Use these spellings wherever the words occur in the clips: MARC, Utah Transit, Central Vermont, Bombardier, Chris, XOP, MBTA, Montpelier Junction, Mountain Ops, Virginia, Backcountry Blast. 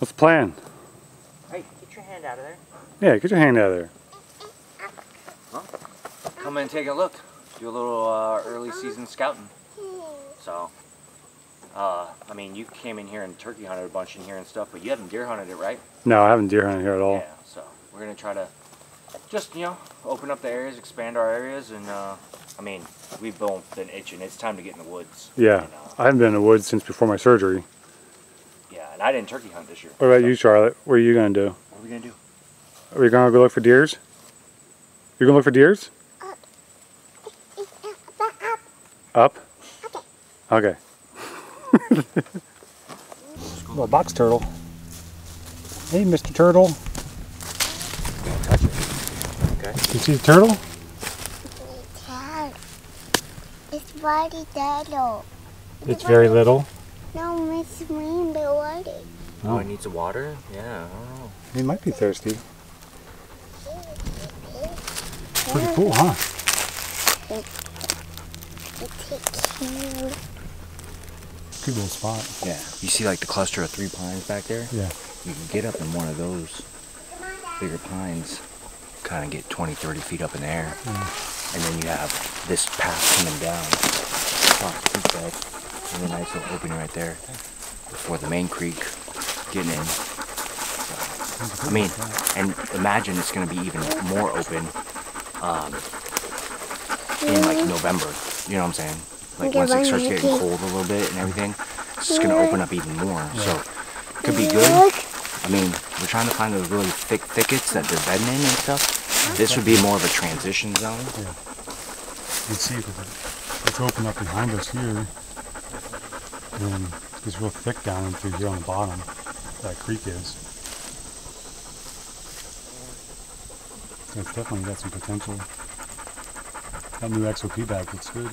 What's the plan? Hey, get your hand out of there. Yeah, get your hand out of there. Well, come and take a look. Do a little early season scouting. So, I mean, you came in here and turkey hunted a bunch in here and stuff, but you haven't deer hunted it, right? No, I haven't deer hunted here at all. Yeah, so we're going to try to just, you know, open up the areas, expand our areas, and, I mean, we've both been itching. It's time to get in the woods. Yeah, and, I haven't been in the woods since before my surgery. Yeah, and I didn't turkey hunt this year. What about you, Charlotte? What are you going to do? What are we going to do? Are we going to go look for deers? You're going to look for deers? Up? Okay. Little box turtle. Hey, Mr. Turtle. Don't touch it. Okay. You see the turtle? It's very little. It's very little? No, it's green but water. Oh, it needs water? Yeah, I don't know. It might be thirsty. Pretty cool, huh? It's cute. Good little spot. Yeah. You see like the cluster of 3 pines back there? Yeah. You can get up in one of those bigger pines, kind of get 20, 30 feet up in the air. Mm. And then you have this path coming down. And a nice little opening right there before the main creek getting in. So, I mean, and imagine it's going to be even more open in like November. You know what I'm saying? Like once it starts getting cold a little bit and everything, it's just going to open up even more. So it could be good. I mean, we're trying to find those really thick thickets that they're bedding in and stuff. This would be more of a transition zone. Yeah. Let's see if it's open up behind us here. And it's real thick down in through here on the bottom. That creek is. So it's definitely got some potential. That new XOP bag looks good.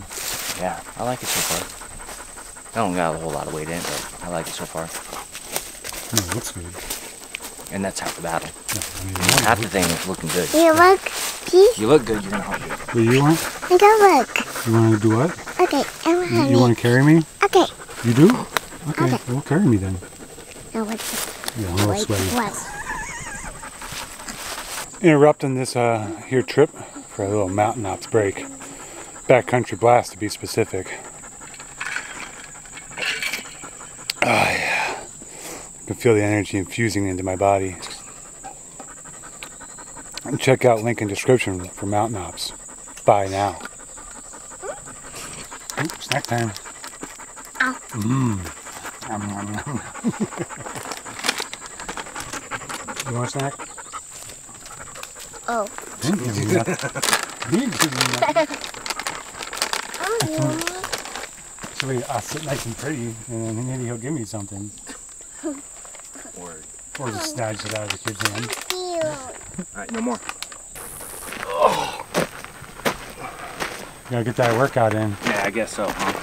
Yeah, I like it so far. I don't got a whole lot of weight in it, but I like it so far. It looks good. And that's half the battle. Yeah, I mean, half the thing is looking good. You look good. You look good, you're going to hunt good. What do you want? I don't look. You want to do what? Okay, I want to hunt. You want to carry me? Okay. You do? Okay, okay. Well, carry me then. No, what's yeah, I'm a little sweaty. Interrupting this here trip for a little Mountain Ops break. Backcountry Blast, to be specific. Oh, yeah. I can feel the energy infusing into my body. And check out link in description for Mountain Ops. Bye now. Ooh, snack time. Mmm. You want a snack? Oh. Didn't give me that. Didn't give me that. So I'll sit nice and pretty, and then maybe he'll give me something. Or just snatch it out of the kid's hand. Alright, no more. Oh. You gotta get that workout in. Yeah, I guess so, huh?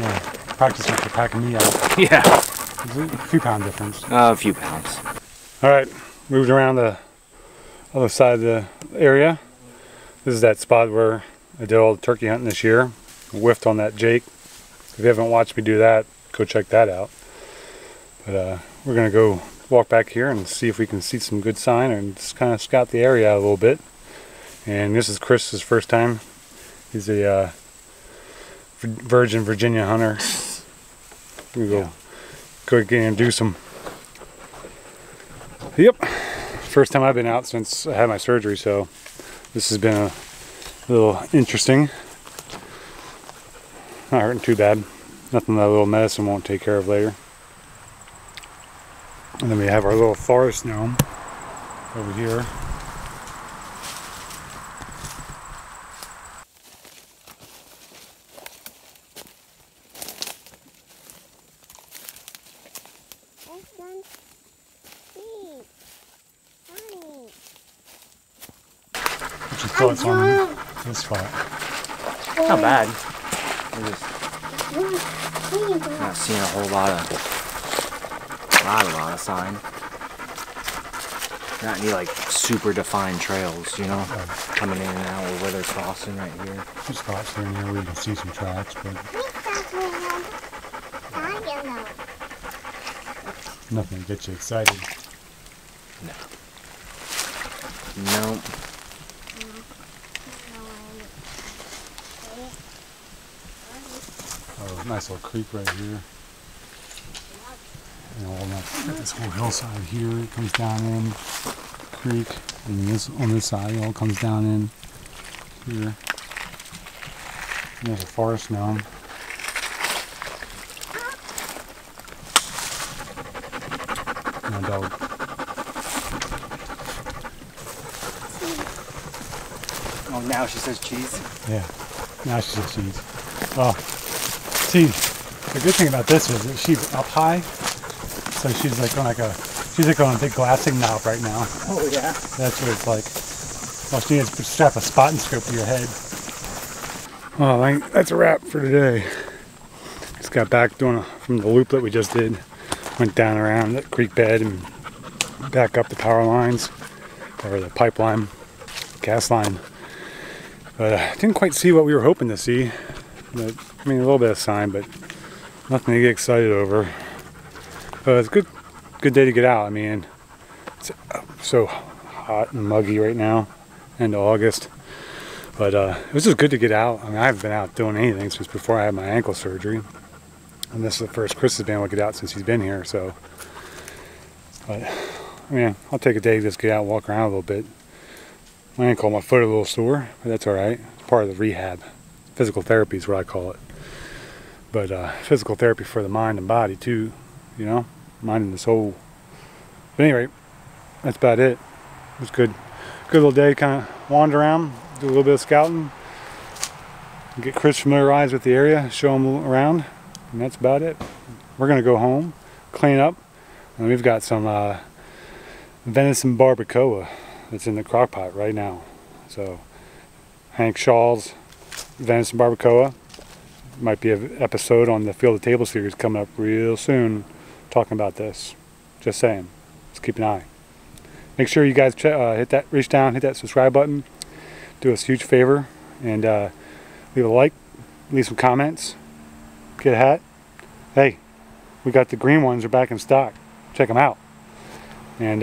Yeah, practice after packing me out. Yeah. It's a few pound difference. A few pounds. Alright, moved around the other side of the area. This is that spot where I did all the turkey hunting this year. Whiffed on that Jake. If you haven't watched me do that, go check that out. But we're gonna go walk back here and see if we can see some good sign and just kind of scout the area out a little bit. And this is Chris's first time. He's a Virginia hunter. We go again and do some. Yep, first time I've been out since I had my surgery, so this has been a little interesting. Not hurting too bad. Nothing that little medicine won't take care of later. And then we have our little forest gnome over here. What's your thoughts on this spot? Not bad. We're just not seeing a whole lot of sign. Not any like super defined trails, you know, coming in and out or where they're crossing right here. There's spots here and there where you can see some tracks, but Nothing to get you excited. No. Nope. Oh, nice little creek right here. And all that, this whole hillside here, it comes down in. Creek. And this on this side, it all comes down in here. And there's a forest now. My dog. Oh, now she says cheese. Yeah, now she says cheese. Oh, see, the good thing about this is that she's up high, so she's like on a big glassing knob right now. Oh yeah. That's what it's like. All she needs to strap a spotting scope to your head. Oh, that's a wrap for today. Just got back from the loop that we just did. Went down around that creek bed and back up the power lines, or the pipeline, gas line. But I didn't quite see what we were hoping to see. But, I mean, a little bit of sign, but nothing to get excited over. But it's a good day to get out. I mean, it's so hot and muggy right now, end of August. But it was just good to get out. I mean, I haven't been out doing anything since before I had my ankle surgery. And this is the first Chris has been able to get out since he's been here, so. But, I mean, I'll take a day to just get out and walk around a little bit. My ankle, my foot a little sore, but that's all right. It's part of the rehab. Physical therapy is what I call it. But physical therapy for the mind and body too, you know, mind and the soul. But anyway, that's about it. It was good. Good little day to kind of wander around, do a little bit of scouting, get Chris familiarized with the area, show him around. And that's about it. We're gonna go home, clean up, and we've got some venison barbacoa that's in the crock pot right now. So Hank Shaw's venison barbacoa, might be an episode on the Field and Table series coming up real soon talking about this. Just saying, let's keep an eye. Make sure you guys reach down, hit that subscribe button, do us a huge favor, and leave a like, leave some comments. Get a hat. Hey, we got the green ones, are back in stock. Check them out. And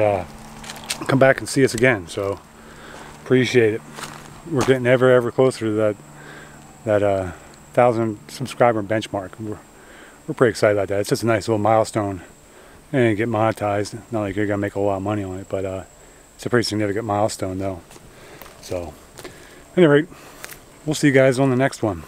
come back and see us again. So appreciate it. We're getting ever, ever closer to that 1,000 subscriber benchmark. We're pretty excited about that. It's just a nice little milestone. And get monetized. Not like you're gonna make a lot of money on it, but it's a pretty significant milestone though. So at any rate, we'll see you guys on the next one.